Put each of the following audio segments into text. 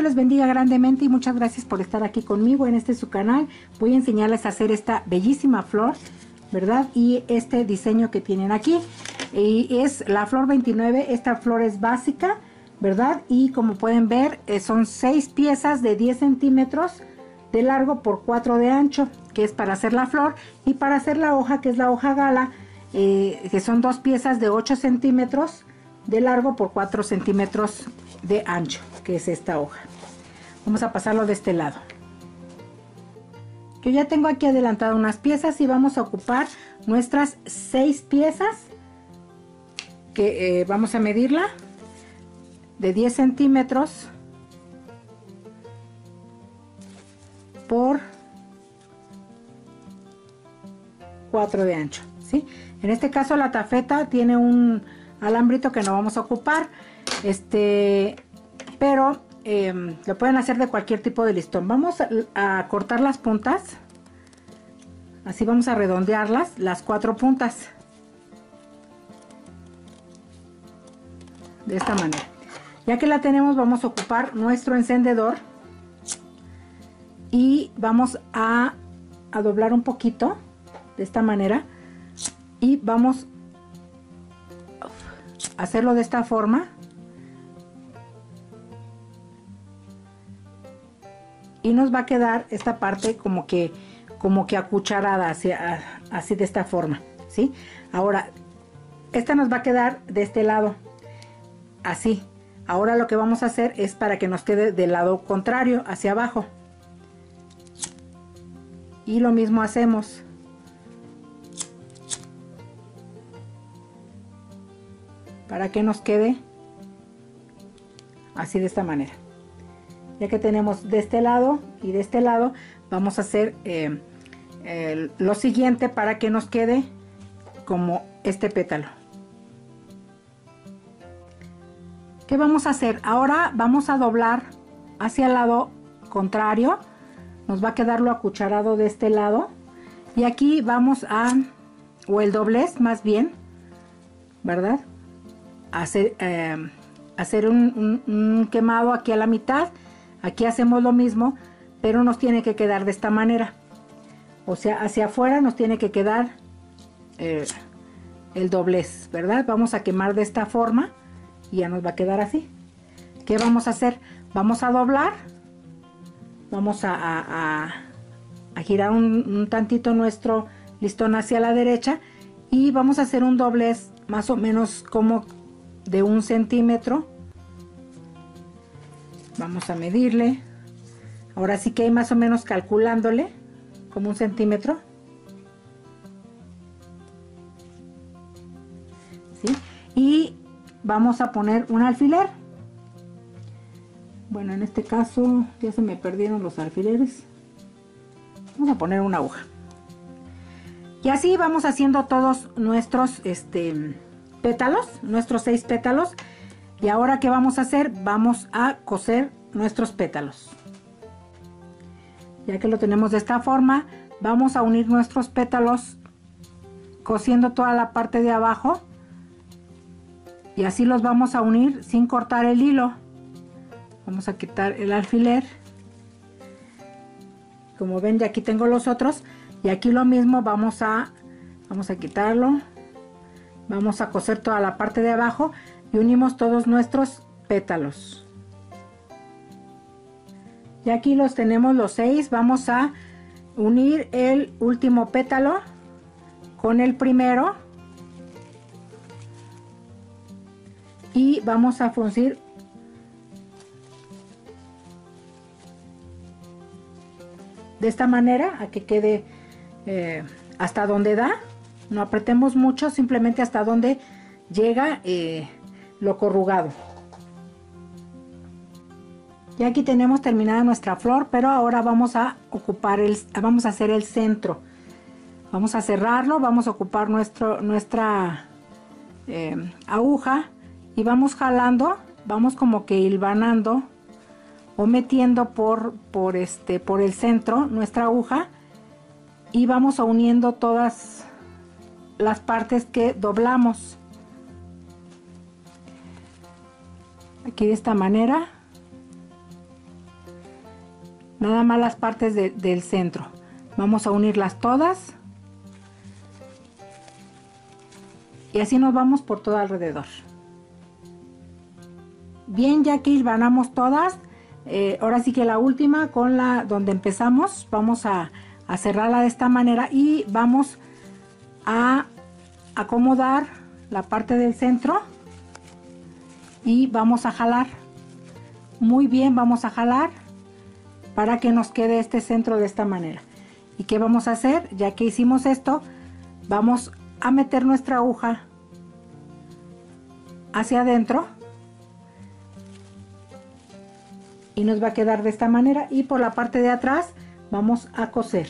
Dios les bendiga grandemente y muchas gracias por estar aquí conmigo en este su canal. Voy a enseñarles a hacer esta bellísima flor, ¿verdad? Y este diseño que tienen aquí. Y es la flor 29. Esta flor es básica, ¿verdad? Y como pueden ver, son 6 piezas de 10 centímetros de largo por 4 de ancho, que es para hacer la flor. Y para hacer la hoja, que es la hoja gala, que son 2 piezas de 8 centímetros de largo por 4 centímetros de ancho, que es esta hoja. Vamos a pasarlo de este lado. Yo ya tengo aquí adelantado unas piezas y vamos a ocupar nuestras 6 piezas, que vamos a medirla de 10 centímetros por 4 de ancho, ¿sí? En este caso la tafeta tiene un alambrito que no vamos a ocupar, pero lo pueden hacer de cualquier tipo de listón. Vamos a cortar las puntas, así vamos a redondearlas, las 4 puntas, de esta manera. Ya que la tenemos, vamos a ocupar nuestro encendedor y vamos a doblar un poquito de esta manera y vamos a hacerlo de esta forma y nos va a quedar esta parte como que acucharada, así de esta forma, ¿sí? Ahora esta nos va a quedar de este lado así. Ahora lo que vamos a hacer es para que nos quede del lado contrario hacia abajo, y lo mismo hacemos. Para que nos quede así de esta manera. Ya que tenemos de este lado y de este lado, vamos a hacer lo siguiente para que nos quede como este pétalo. ¿Qué vamos a hacer? Ahora vamos a doblar hacia el lado contrario. Nos va a quedar lo acucharado de este lado. Y aquí vamos o el doblez más bien, ¿verdad? Hacer un quemado aquí a la mitad. Aquí hacemos lo mismo, pero nos tiene que quedar de esta manera, o sea, hacia afuera nos tiene que quedar el doblez, ¿verdad? Vamos a quemar de esta forma y ya nos va a quedar así. ¿Qué vamos a hacer? Vamos a doblar, vamos a girar un tantito nuestro listón hacia la derecha y vamos a hacer un doblez más o menos como de 1 centímetro. Vamos a medirle. Ahora sí que hay más o menos calculándole como 1 centímetro, ¿sí? Y vamos a poner un alfiler. Bueno, en este caso ya se me perdieron los alfileres. Vamos a poner una aguja. Y así vamos haciendo todos nuestros pétalos, nuestros 6 pétalos. Y ahora, ¿qué vamos a hacer? Vamos a coser nuestros pétalos. Ya que lo tenemos de esta forma, vamos a unir nuestros pétalos cosiendo toda la parte de abajo, y así los vamos a unir sin cortar el hilo. Vamos a quitar el alfiler. Como ven, ya aquí tengo los otros, y aquí lo mismo, vamos a quitarlo. Vamos a coser toda la parte de abajo y unimos todos nuestros pétalos. Y aquí los tenemos los 6. Vamos a unir el último pétalo con el primero y vamos a fruncir de esta manera a que quede hasta donde da. No apretemos mucho, simplemente hasta donde llega lo corrugado. Y aquí tenemos terminada nuestra flor, pero ahora vamos a ocupar vamos a hacer el centro. Vamos a cerrarlo, vamos a ocupar nuestra aguja y vamos jalando, vamos como que hilvanando o metiendo por el centro nuestra aguja, y vamos a uniendo todas las partes que doblamos. Aquí de esta manera nada más las partes del centro. Vamos a unirlas todas y así nos vamos por todo alrededor. Bien, ya que hilvanamos todas, ahora sí que la última con la donde empezamos, vamos a cerrarla de esta manera y vamos a acomodar la parte del centro y vamos a jalar muy bien, vamos a jalar para que nos quede este centro de esta manera. ¿Y qué vamos a hacer? Ya que hicimos esto, vamos a meter nuestra aguja hacia adentro y nos va a quedar de esta manera, y por la parte de atrás vamos a coser.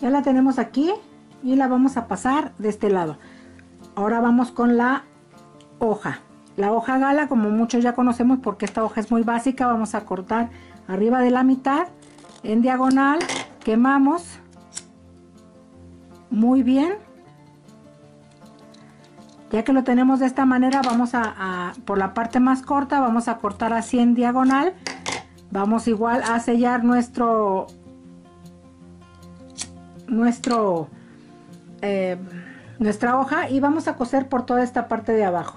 Ya la tenemos aquí y la vamos a pasar de este lado. Ahora vamos con la hoja. La hoja gala, como muchos ya conocemos porque esta hoja es muy básica, vamos a cortar arriba de la mitad, en diagonal, quemamos muy bien. Ya que lo tenemos de esta manera, vamos por la parte más corta, vamos a cortar así en diagonal. Vamos igual a sellar nuestra hoja y vamos a coser por toda esta parte de abajo.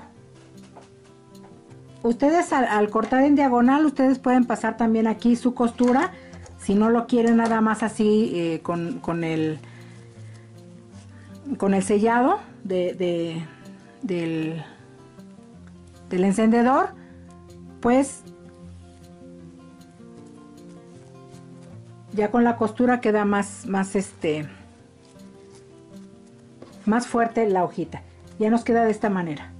Ustedes al cortar en diagonal, ustedes pueden pasar también aquí su costura, si no lo quieren nada más así con el sellado del encendedor, pues ya con la costura queda más fuerte la hojita. Ya nos queda de esta manera.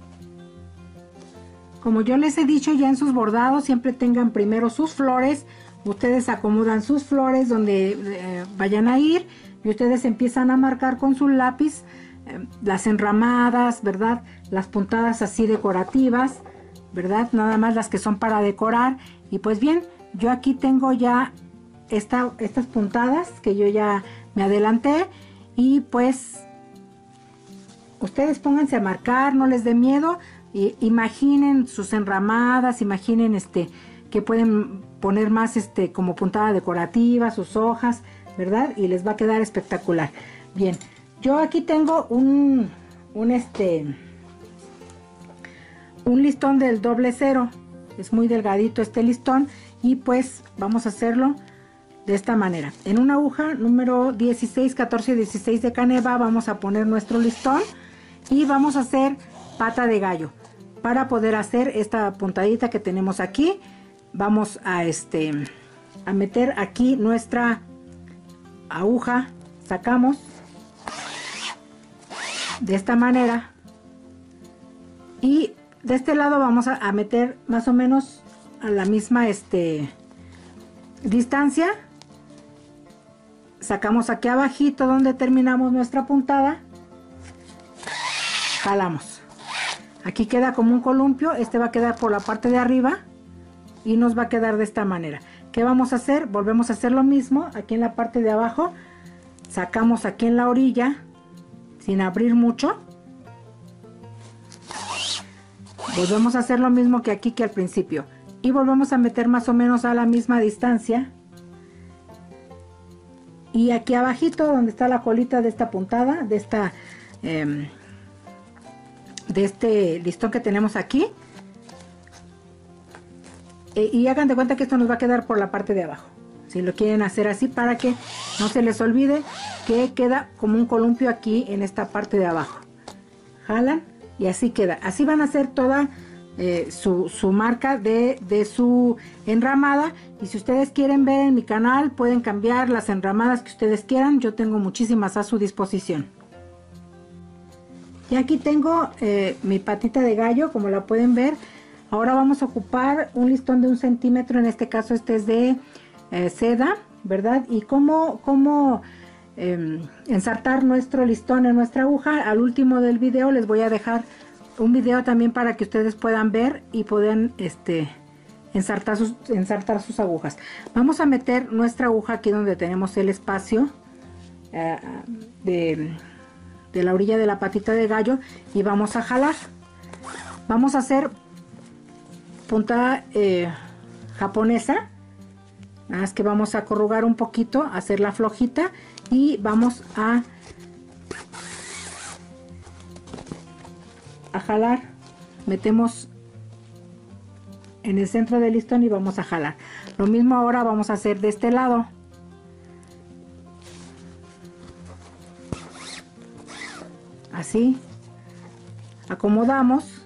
Como yo les he dicho ya en sus bordados, siempre tengan primero sus flores. Ustedes acomodan sus flores donde vayan a ir y ustedes empiezan a marcar con su lápiz las enramadas, ¿verdad? Las puntadas así decorativas, ¿verdad? Nada más las que son para decorar. Y pues bien, yo aquí tengo ya estas puntadas que yo ya me adelanté, y pues ustedes pónganse a marcar, no les dé miedo. Imaginen sus enramadas, imaginen que pueden poner más como puntada decorativa, sus hojas, ¿verdad? Y les va a quedar espectacular. Bien, yo aquí tengo un listón del 00. Es muy delgadito este listón y pues vamos a hacerlo de esta manera. En una aguja número 16, 14 y 16 de Caneva vamos a poner nuestro listón y vamos a hacer pata de gallo. Para poder hacer esta puntadita que tenemos aquí, vamos a meter aquí nuestra aguja, sacamos de esta manera y de este lado vamos a meter más o menos a la misma distancia. Sacamos aquí abajito donde terminamos nuestra puntada, jalamos. Aquí queda como un columpio, va a quedar por la parte de arriba y nos va a quedar de esta manera. ¿Qué vamos a hacer? Volvemos a hacer lo mismo aquí en la parte de abajo, sacamos aquí en la orilla sin abrir mucho. Volvemos a hacer lo mismo que aquí que al principio y volvemos a meter más o menos a la misma distancia. Y aquí abajito donde está la colita de esta puntada, de este listón que tenemos aquí, y hagan de cuenta que esto nos va a quedar por la parte de abajo, si lo quieren hacer así para que no se les olvide que queda como un columpio aquí en esta parte de abajo. Jalan y así queda. Así van a hacer toda su marca de su enramada. Y si ustedes quieren ver en mi canal, pueden cambiar las enramadas que ustedes quieran, yo tengo muchísimas a su disposición. Y aquí tengo mi patita de gallo, como la pueden ver. Ahora vamos a ocupar un listón de 1 centímetro, en este caso es de seda, ¿verdad? Y cómo ensartar nuestro listón en nuestra aguja. Al último del video les voy a dejar un video también para que ustedes puedan ver y puedan ensartar sus agujas. Vamos a meter nuestra aguja aquí donde tenemos el espacio de la orilla de la patita de gallo y vamos a jalar. Vamos a hacer puntada japonesa Nada más que vamos a corrugar un poquito, hacerla flojita y vamos a jalar. Metemos en el centro del listón y vamos a jalar. Lo mismo ahora vamos a hacer de este lado. Así. Acomodamos.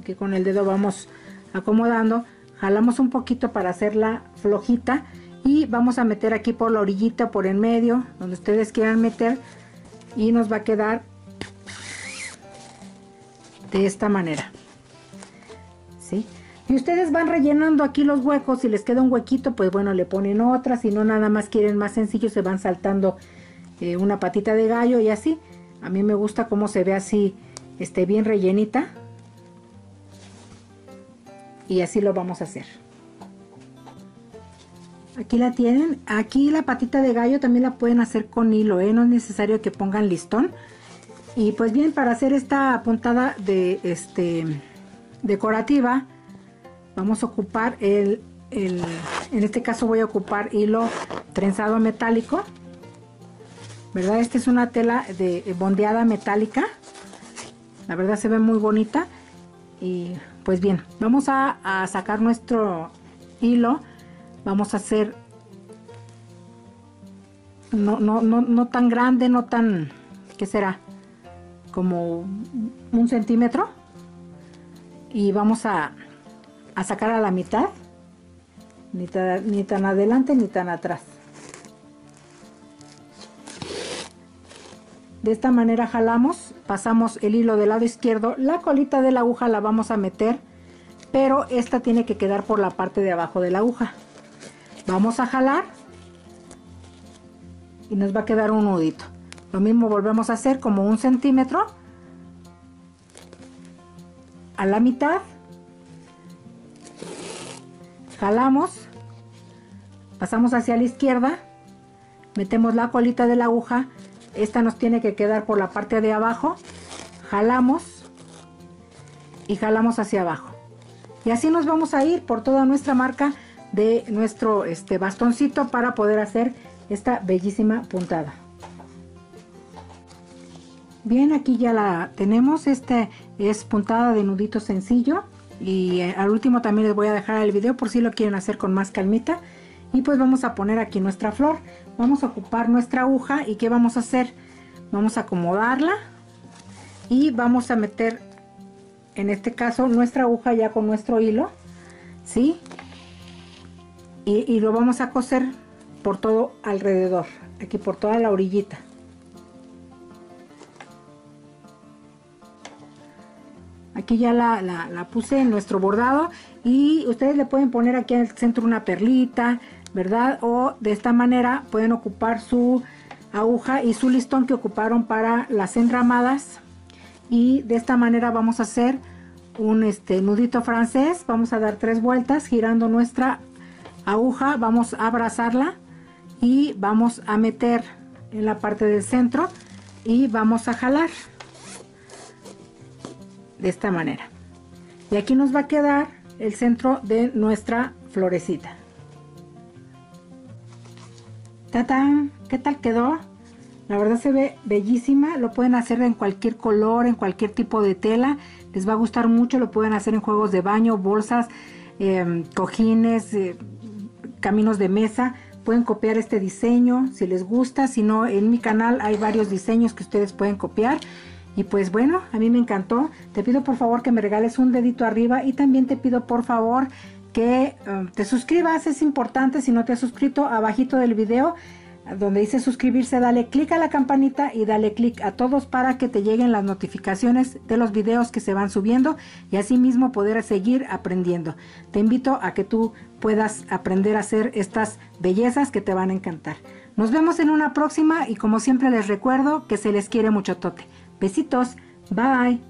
Aquí con el dedo vamos acomodando. Jalamos un poquito para hacerla flojita y vamos a meter aquí por la orillita, por en medio, donde ustedes quieran meter, y nos va a quedar de esta manera, ¿sí? Y ustedes van rellenando aquí los huecos. Si les queda un huequito, pues bueno, le ponen otra. Si no, nada más quieren más sencillo, se van saltando una patita de gallo y así. A mí me gusta cómo se ve así, bien rellenita. Y así lo vamos a hacer. Aquí la tienen. Aquí la patita de gallo también la pueden hacer con hilo, ¿eh? No es necesario que pongan listón. Y pues bien, para hacer esta puntada de decorativa, vamos a ocupar en este caso voy a ocupar hilo trenzado metálico, ¿verdad? Esta es una tela de bondeada metálica. La verdad se ve muy bonita. Y pues bien, vamos a sacar nuestro hilo. Vamos a hacer no tan grande, no tan, ¿qué será? Como 1 centímetro. Y vamos a sacar a la mitad, ni tan adelante ni tan atrás. De esta manera jalamos, pasamos el hilo del lado izquierdo, la colita de la aguja la vamos a meter, pero esta tiene que quedar por la parte de abajo de la aguja. Vamos a jalar y nos va a quedar un nudito. Lo mismo volvemos a hacer, como 1 centímetro a la mitad. Jalamos, pasamos hacia la izquierda, metemos la colita de la aguja. Esta nos tiene que quedar por la parte de abajo. Jalamos y jalamos hacia abajo. Y así nos vamos a ir por toda nuestra marca de nuestro bastoncito para poder hacer esta bellísima puntada. Bien, aquí ya la tenemos. Esta es puntada de nudito sencillo. Y al último también les voy a dejar el video por si lo quieren hacer con más calmita. Y pues vamos a poner aquí nuestra flor. Vamos a ocupar nuestra aguja y ¿qué vamos a hacer? Vamos a acomodarla y vamos a meter, en este caso, nuestra aguja ya con nuestro hilo, ¿sí? Y lo vamos a coser por todo alrededor, aquí por toda la orillita. Aquí ya la puse en nuestro bordado y ustedes le pueden poner aquí al centro una perlita, ¿verdad? O de esta manera pueden ocupar su aguja y su listón que ocuparon para las enramadas. Y de esta manera vamos a hacer un nudito francés. Vamos a dar 3 vueltas girando nuestra aguja. Vamos a abrazarla y vamos a meter en la parte del centro y vamos a jalar de esta manera. Y aquí nos va a quedar el centro de nuestra florecita. ¡Tatán! ¿Qué tal quedó? La verdad se ve bellísima. Lo pueden hacer en cualquier color, en cualquier tipo de tela. Les va a gustar mucho. Lo pueden hacer en juegos de baño, bolsas, cojines, caminos de mesa. Pueden copiar este diseño si les gusta. Si no, en mi canal hay varios diseños que ustedes pueden copiar. Y pues bueno, a mí me encantó. Te pido por favor que me regales un dedito arriba y también te pido por favor que te suscribas. Es importante, si no te has suscrito, abajito del video donde dice suscribirse, dale clic a la campanita y dale clic a todos para que te lleguen las notificaciones de los videos que se van subiendo y así mismo poder seguir aprendiendo. Te invito a que tú puedas aprender a hacer estas bellezas que te van a encantar. Nos vemos en una próxima y como siempre les recuerdo que se les quiere mucho tote. Besitos, bye.